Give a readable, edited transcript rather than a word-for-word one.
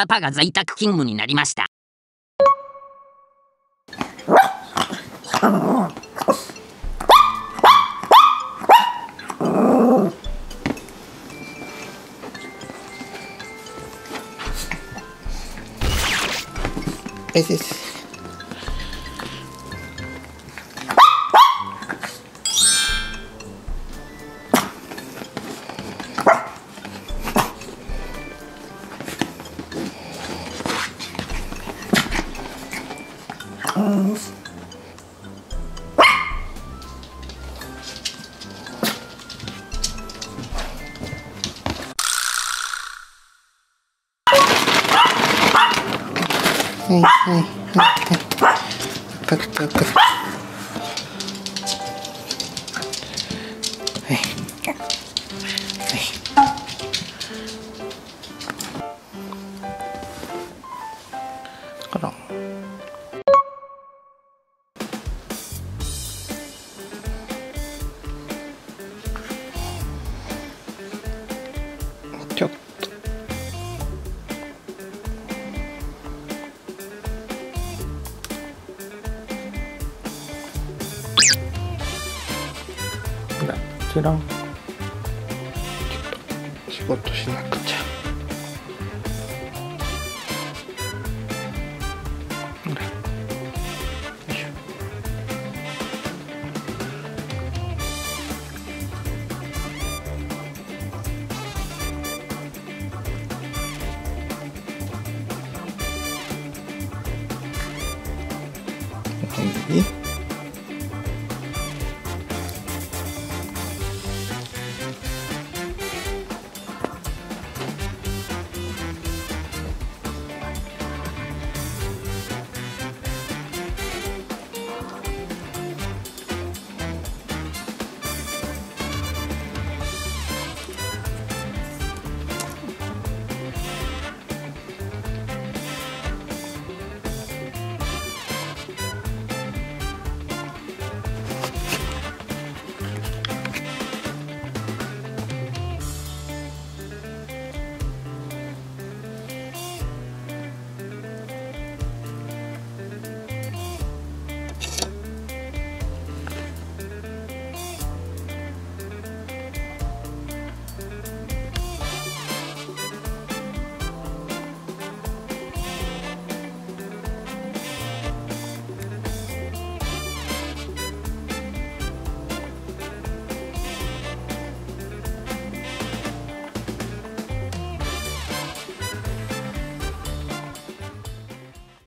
パパが在宅勤務になりました。です。はいはいはい。分かった分かった。はいはい。あら。ちょっと。ちょっと仕事しなくちゃ。はい。